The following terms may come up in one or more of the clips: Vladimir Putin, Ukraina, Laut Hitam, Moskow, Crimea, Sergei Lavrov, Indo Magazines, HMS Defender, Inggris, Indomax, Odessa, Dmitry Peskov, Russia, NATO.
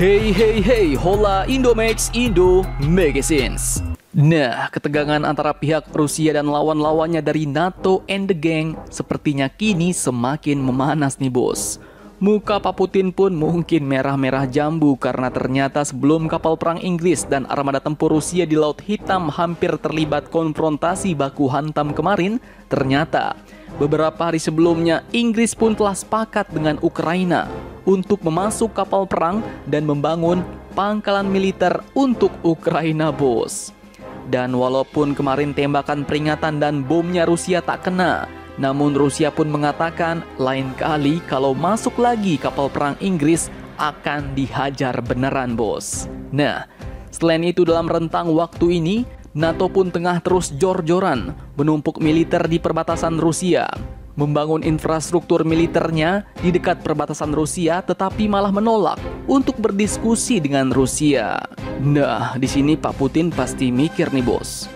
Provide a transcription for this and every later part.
Hey, hola Indomax, Indo Magazines. Nah, ketegangan antara pihak Rusia dan lawan-lawannya dari NATO and the gang sepertinya kini semakin memanas nih bos. Muka Pak Putin pun mungkin merah-merah jambu karena ternyata sebelum kapal perang Inggris dan armada tempur Rusia di Laut Hitam hampir terlibat konfrontasi baku hantam kemarin, ternyata beberapa hari sebelumnya Inggris pun telah sepakat dengan Ukraina untuk memasuk kapal perang dan membangun pangkalan militer untuk Ukraina bos. Dan walaupun kemarin tembakan peringatan dan bomnya Rusia tak kena, namun Rusia pun mengatakan lain kali kalau masuk lagi kapal perang Inggris akan dihajar beneran bos. Nah, selain itu dalam rentang waktu ini, NATO pun tengah terus jor-joran menumpuk militer di perbatasan Rusia, membangun infrastruktur militernya di dekat perbatasan Rusia, tetapi malah menolak untuk berdiskusi dengan Rusia. Nah, di sini Pak Putin pasti mikir nih bos.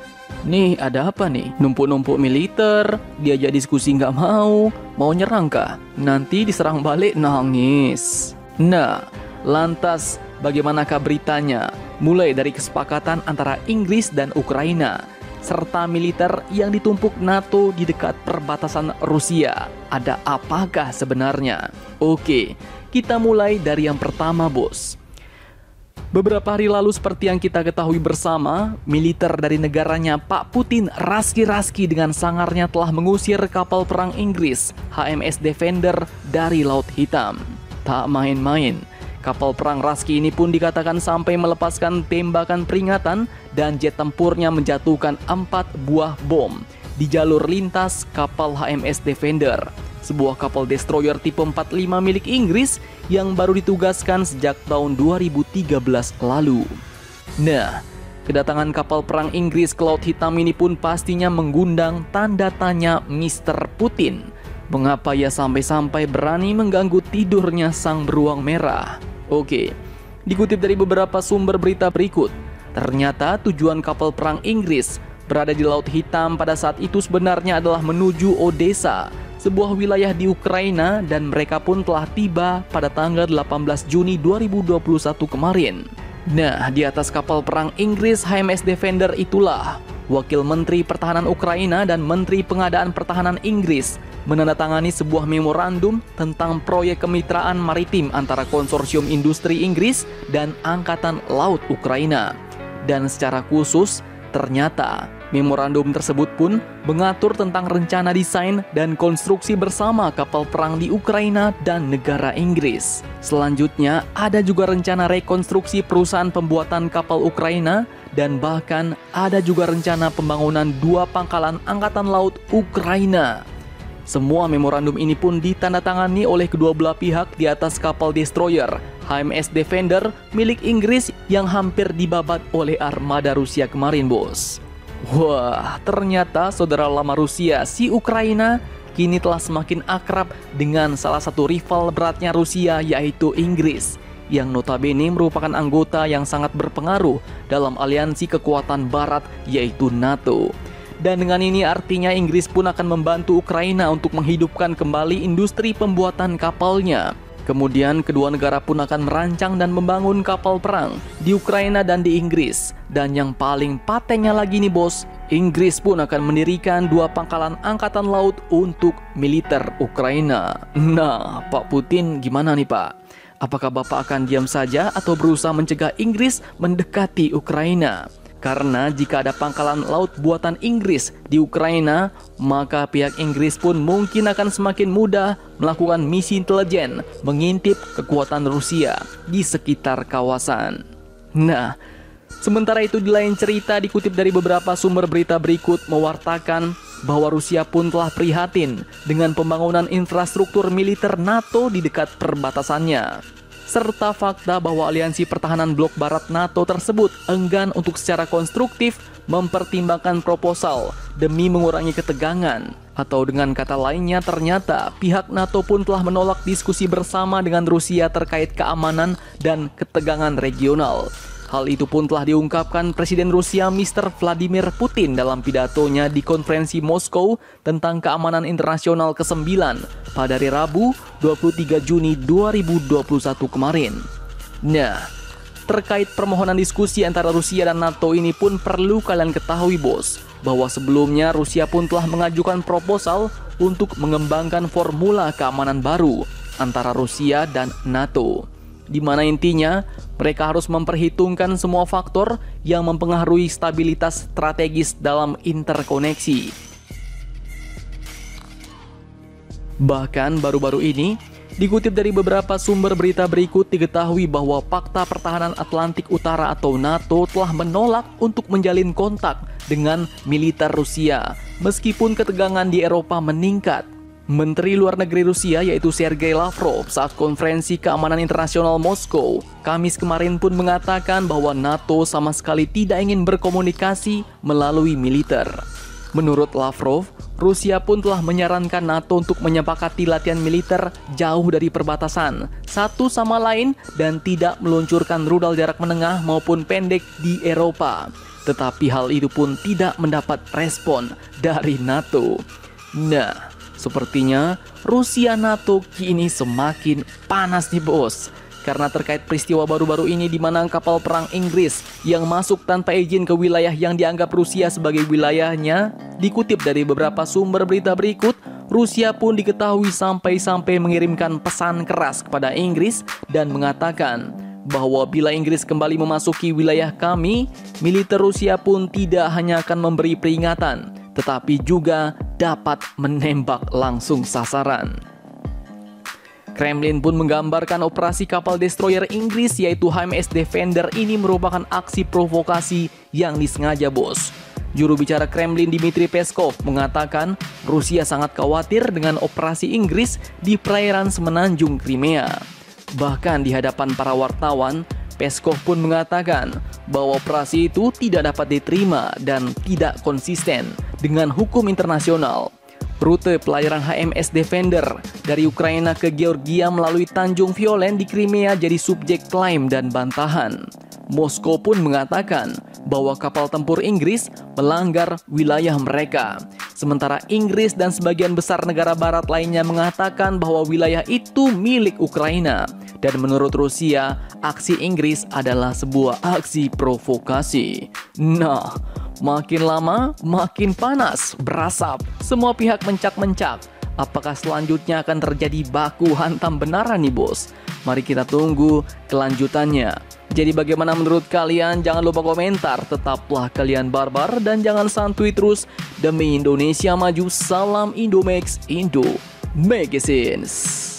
Nih ada apa nih? Numpuk-numpuk militer, diajak diskusi nggak mau nyerang kah? Nanti diserang balik nangis. Nah, lantas bagaimanakah beritanya? Mulai dari kesepakatan antara Inggris dan Ukraina, serta militer yang ditumpuk NATO di dekat perbatasan Rusia. Ada apakah sebenarnya? Oke, kita mulai dari yang pertama bos. Beberapa hari lalu seperti yang kita ketahui bersama, militer dari negaranya Pak Putin raski-raski dengan sangarnya telah mengusir kapal perang Inggris HMS Defender dari Laut Hitam. Tak main-main. Kapal perang Raski ini pun dikatakan sampai melepaskan tembakan peringatan dan jet tempurnya menjatuhkan 4 buah bom di jalur lintas kapal HMS Defender, sebuah kapal destroyer tipe 45 milik Inggris yang baru ditugaskan sejak tahun 2013 lalu. Nah, kedatangan kapal perang Inggris ke Laut Hitam ini pun pastinya mengundang tanda tanya Mr. Putin. Mengapa ya sampai-sampai berani mengganggu tidurnya sang beruang merah? Oke, dikutip dari beberapa sumber berita berikut, ternyata tujuan kapal perang Inggris berada di Laut Hitam pada saat itu sebenarnya adalah menuju Odessa, sebuah wilayah di Ukraina, dan mereka pun telah tiba pada tanggal 18 Juni 2021 kemarin. Nah, di atas kapal perang Inggris HMS Defender itulah, Wakil Menteri Pertahanan Ukraina dan Menteri Pengadaan Pertahanan Inggris menandatangani sebuah memorandum tentang proyek kemitraan maritim antara konsorsium industri Inggris dan Angkatan Laut Ukraina. Dan secara khusus, ternyata memorandum tersebut pun mengatur tentang rencana desain dan konstruksi bersama kapal perang di Ukraina dan negara Inggris. Selanjutnya, ada juga rencana rekonstruksi perusahaan pembuatan kapal Ukraina, dan bahkan ada juga rencana pembangunan 2 pangkalan Angkatan Laut Ukraina. Semua memorandum ini pun ditandatangani oleh kedua belah pihak di atas kapal destroyer HMS Defender milik Inggris yang hampir dibabat oleh armada Rusia kemarin bos. Wah, ternyata saudara lama Rusia si Ukraina kini telah semakin akrab dengan salah satu rival beratnya Rusia yaitu Inggris, yang notabene merupakan anggota yang sangat berpengaruh dalam aliansi kekuatan barat yaitu NATO. Dan dengan ini artinya Inggris pun akan membantu Ukraina untuk menghidupkan kembali industri pembuatan kapalnya. Kemudian kedua negara pun akan merancang dan membangun kapal perang di Ukraina dan di Inggris. Dan yang paling patengnya lagi nih bos, Inggris pun akan mendirikan 2 pangkalan angkatan laut untuk militer Ukraina. Nah, Pak Putin gimana nih Pak? Apakah Bapak akan diam saja atau berusaha mencegah Inggris mendekati Ukraina? Karena jika ada pangkalan laut buatan Inggris di Ukraina, maka pihak Inggris pun mungkin akan semakin mudah melakukan misi intelijen mengintip kekuatan Rusia di sekitar kawasan. Nah, sementara itu di lain cerita dikutip dari beberapa sumber berita berikut mewartakan bahwa Rusia pun telah prihatin dengan pembangunan infrastruktur militer NATO di dekat perbatasannya, serta fakta bahwa aliansi pertahanan blok barat NATO tersebut enggan untuk secara konstruktif mempertimbangkan proposal demi mengurangi ketegangan. Atau dengan kata lainnya, ternyata pihak NATO pun telah menolak diskusi bersama dengan Rusia terkait keamanan dan ketegangan regional. Hal itu pun telah diungkapkan Presiden Rusia Mr. Vladimir Putin dalam pidatonya di konferensi Moskow tentang keamanan internasional ke-9 pada hari Rabu 23 Juni 2021 kemarin. selanjutnya. Terkait permohonan diskusi antara Rusia dan NATO ini pun perlu kalian ketahui bos, bahwa sebelumnya Rusia pun telah mengajukan proposal untuk mengembangkan formula keamanan baru antara Rusia dan NATO, di mana intinya mereka harus memperhitungkan semua faktor yang mempengaruhi stabilitas strategis dalam interkoneksi. Bahkan baru-baru ini, dikutip dari beberapa sumber berita berikut, diketahui bahwa Pakta Pertahanan Atlantik Utara atau NATO telah menolak untuk menjalin kontak dengan militer Rusia, meskipun ketegangan di Eropa meningkat. Menteri Luar Negeri Rusia yaitu Sergei Lavrov saat konferensi keamanan internasional Moskow Kamis kemarin pun mengatakan bahwa NATO sama sekali tidak ingin berkomunikasi melalui militer. Menurut Lavrov, Rusia pun telah menyarankan NATO untuk menyepakati latihan militer jauh dari perbatasan satu sama lain dan tidak meluncurkan rudal jarak menengah maupun pendek di Eropa. Tetapi hal itu pun tidak mendapat respon dari NATO. Nah, sepertinya Rusia-NATO kini semakin panas nih bos. Karena terkait peristiwa baru-baru ini di mana kapal perang Inggris yang masuk tanpa izin ke wilayah yang dianggap Rusia sebagai wilayahnya, dikutip dari beberapa sumber berita berikut, Rusia pun diketahui sampai-sampai mengirimkan pesan keras kepada Inggris dan mengatakan bahwa bila Inggris kembali memasuki wilayah kami, militer Rusia pun tidak hanya akan memberi peringatan, tetapi juga dapat menembak langsung sasaran. Kremlin pun menggambarkan operasi kapal destroyer Inggris yaitu HMS Defender ini merupakan aksi provokasi yang disengaja bos. Juru bicara Kremlin Dmitry Peskov mengatakan Rusia sangat khawatir dengan operasi Inggris di perairan semenanjung Crimea. Bahkan di hadapan para wartawan, Peskov pun mengatakan bahwa operasi itu tidak dapat diterima dan tidak konsisten dengan hukum internasional. Rute pelayaran HMS Defender dari Ukraina ke Georgia melalui Tanjung Violen di Crimea jadi subjek klaim dan bantahan. Moskow pun mengatakan bahwa kapal tempur Inggris melanggar wilayah mereka. Sementara Inggris dan sebagian besar negara barat lainnya mengatakan bahwa wilayah itu milik Ukraina. Dan menurut Rusia, aksi Inggris adalah sebuah aksi provokasi. Nah, makin lama, makin panas, berasap, semua pihak mencak-mencak. Apakah selanjutnya akan terjadi baku hantam benaran nih bos? Mari kita tunggu kelanjutannya. Jadi bagaimana menurut kalian? Jangan lupa komentar, tetaplah kalian barbar dan jangan santuy terus. Demi Indonesia maju, salam Indomax, Indo Magazines.